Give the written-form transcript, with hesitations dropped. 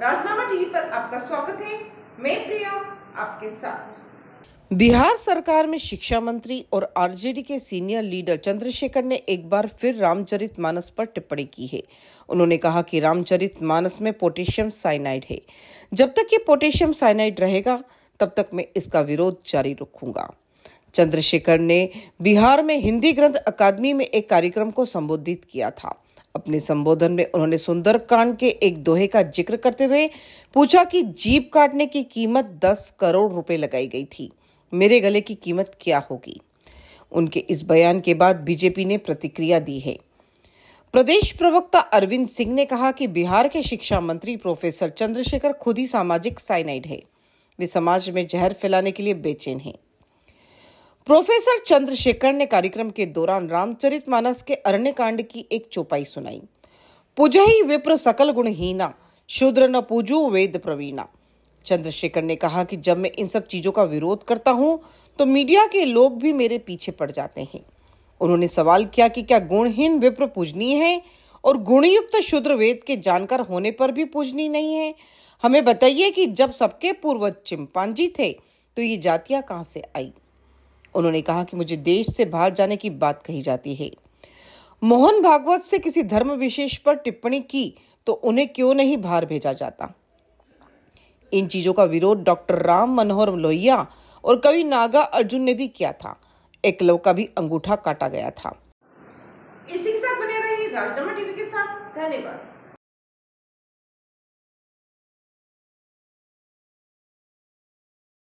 राजनामा TV पर आपका स्वागत है। मैं प्रिया आपके साथ। बिहार सरकार में शिक्षा मंत्री और आरजेडी के सीनियर लीडर चंद्रशेखर ने एक बार फिर रामचरितमानस पर टिप्पणी की है। उन्होंने कहा कि रामचरितमानस में पोटेशियम साइनाइड है। जब तक ये पोटेशियम साइनाइड रहेगा तब तक मैं इसका विरोध जारी रखूंगा। चंद्रशेखर ने बिहार में हिंदी ग्रंथ अकादमी में एक कार्यक्रम को संबोधित किया था। अपने संबोधन में उन्होंने सुंदर कांड के एक दोहे का जिक्र करते हुए पूछा कि जीभ काटने की कीमत 10 करोड़ रुपए लगाई गई थी, मेरे गले की कीमत क्या होगी। उनके इस बयान के बाद बीजेपी ने प्रतिक्रिया दी है। प्रदेश प्रवक्ता अरविंद सिंह ने कहा कि बिहार के शिक्षा मंत्री प्रोफेसर चंद्रशेखर खुद ही सामाजिक साइनाइड है। वे समाज में जहर फैलाने के लिए बेचैन हैं। प्रोफेसर चंद्रशेखर ने कार्यक्रम के दौरान रामचरितमानस के अरण्यकांड की एक चौपाई सुनाई। पूजहि विप्र सकल गुण हीना, शूद्र न पूजो वेद प्रवीणा। चंद्रशेखर ने कहा कि जब मैं इन सब चीजों का विरोध करता हूं तो मीडिया के लोग भी मेरे पीछे पड़ जाते हैं। उन्होंने सवाल किया कि क्या गुणहीन विप्र पूजनीय है और गुणयुक्त शूद्र वेद के जानकार होने पर भी पूजनीय नहीं है। हमें बताइए कि जब सबके पूर्वज चिंपांजी थे तो ये जातियां कहां से आई। उन्होंने कहा कि मुझे देश से बाहर जाने की बात कही जाती है। मोहन भागवत से किसी धर्म विशेष पर टिप्पणी की तो उन्हें क्यों नहीं बाहर भेजा जाता। इन चीजों का विरोध डॉक्टर राम मनोहर लोहिया और कवि नागा अर्जुन ने भी किया था। एकलव्य का भी अंगूठा काटा गया था। इसी के साथ बने रहिए राजनामा टीवी के साथ। धन्यवाद।